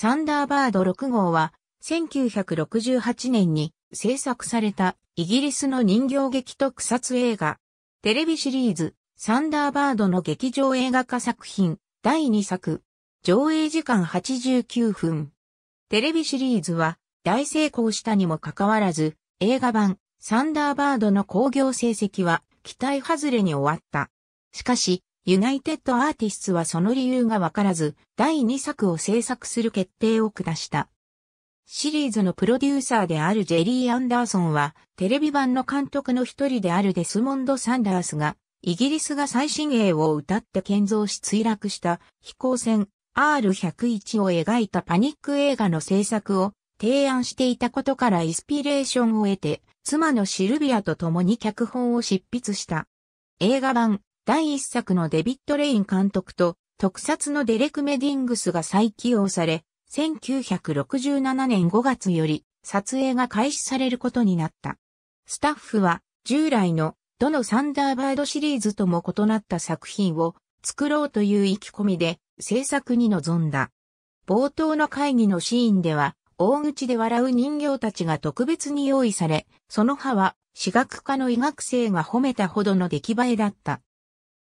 サンダーバード6号は1968年に制作されたイギリスの人形劇特撮映画。テレビシリーズサンダーバードの劇場映画化作品第2作。上映時間89分。テレビシリーズは大成功したにもかかわらず映画版サンダーバードの興行成績は期待外れに終わった。しかし、ユナイテッドアーティスツはその理由がわからず、第2作を制作する決定を下した。シリーズのプロデューサーであるジェリー・アンダーソンは、テレビ版の監督の一人であるデスモンド・サンダースが、イギリスが最新鋭を謳って建造し墜落した飛行船 R101 を描いたパニック映画の制作を提案していたことからインスピレーションを得て、妻のシルビアと共に脚本を執筆した。映画版第1作のデビッド・レイン監督と特撮のデレク・メディングスが再起用され、1967年5月より撮影が開始されることになった。スタッフは従来のどのサンダーバードシリーズとも異なった作品を作ろうという意気込みで制作に臨んだ。冒頭の会議のシーンでは、大口で笑う人形たちが特別に用意され、その歯は歯学科の医学生が褒めたほどの出来栄えだった。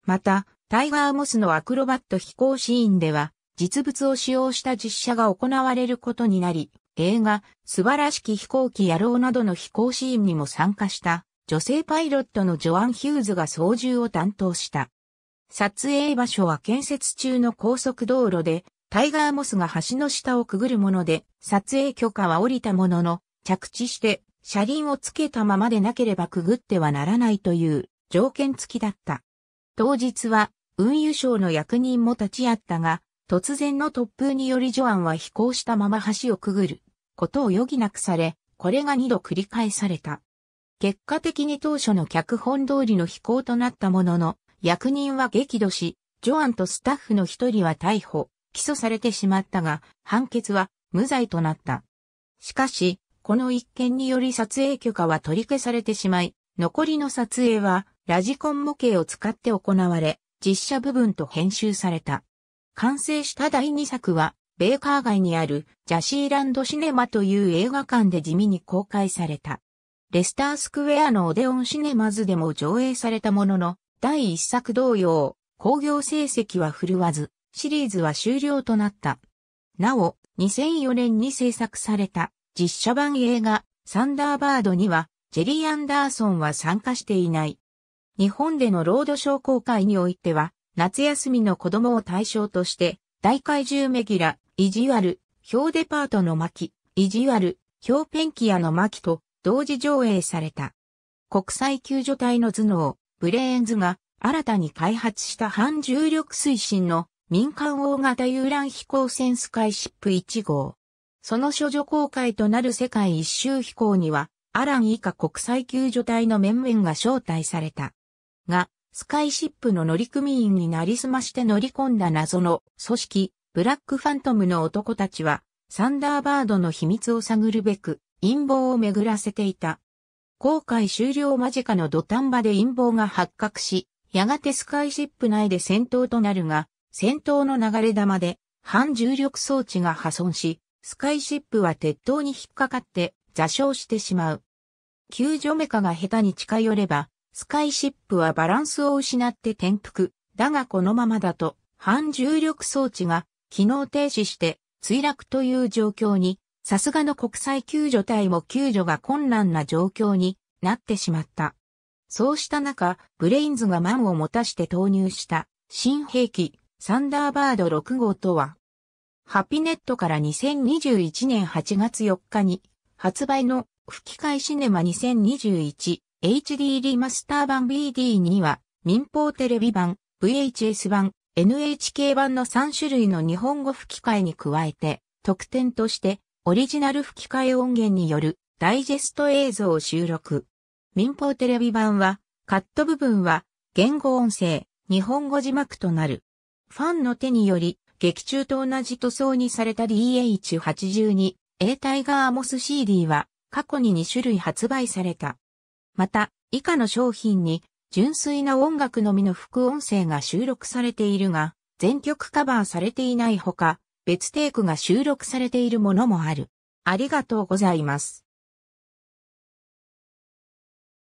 また、タイガーモスのアクロバット飛行シーンでは、実物を使用した実写が行われることになり、映画、素晴らしき飛行機野郎などの飛行シーンにも参加した、女性パイロットのジョアン・ヒューズが操縦を担当した。撮影場所は建設中の高速道路で、タイガーモスが橋の下をくぐるもので、撮影許可は下りたものの、着地して、車輪をつけたままでなければくぐってはならないという条件付きだった。当日は、運輸省の役人も立ち会ったが、突然の突風によりジョアンは飛行したまま橋をくぐることを余儀なくされ、これが2度繰り返された。結果的に当初の脚本通りの飛行となったものの、役人は激怒し、ジョアンとスタッフの一人は逮捕。起訴されてしまったが、判決は無罪となった。しかし、この一件により撮影許可は取り消されてしまい、残りの撮影はラジコン模型を使って行われ、実写部分と編集された。完成した第2作は、ベーカー街にあるジャシーランドシネマという映画館で地味に公開された。レスタースクエアのオデオンシネマズでも上映されたものの、第1作同様、興行成績は振るわず、シリーズは終了となった。なお、2004年に制作された実写版映画サンダーバードにはジェリー・アンダーソンは参加していない。日本でのロードショー公開においては夏休みの子供を対象として大怪獣メギラ、意地悪、豹デパートの巻、意地悪、豹ペンキ屋の巻と同時上映された。国際救助隊の頭脳、ブレーンズが新たに開発した反重力推進の民間大型遊覧飛行船スカイシップ1号。その処女公開となる世界一周飛行には、アラン以下国際救助隊の面々が招待された。が、スカイシップの乗組員になりすまして乗り込んだ謎の組織、ブラックファントムの男たちは、サンダーバードの秘密を探るべく、陰謀を巡らせていた。公開終了間近の土壇場で陰謀が発覚し、やがてスカイシップ内で戦闘となるが、戦闘の流れ玉で反重力装置が破損し、スカイシップは鉄塔に引っかかって座礁してしまう。救助メカが下手に近寄れば、スカイシップはバランスを失って転覆。だがこのままだと反重力装置が機能停止して墜落という状況に、さすがの国際救助隊も救助が困難な状況になってしまった。そうした中、ブレインズが満を持たして投入した新兵器。サンダーバード6号とは、ハピネットから2021年8月4日に発売の吹き替えシネマ 2021HD リマスター版 BD には民放テレビ版、VHS 版、NHK 版の3種類の日本語吹き替えに加えて特典としてオリジナル吹き替え音源によるダイジェスト映像を収録。民放テレビ版はカット部分は言語音声、日本語字幕となる。ファンの手により、劇中と同じ塗装にされた DH-82A タイガーモス CD は過去に2種類発売された。また、以下の商品に純粋な音楽のみの副音声が収録されているが、全曲カバーされていないほか、別テイクが収録されているものもある。ありがとうございます。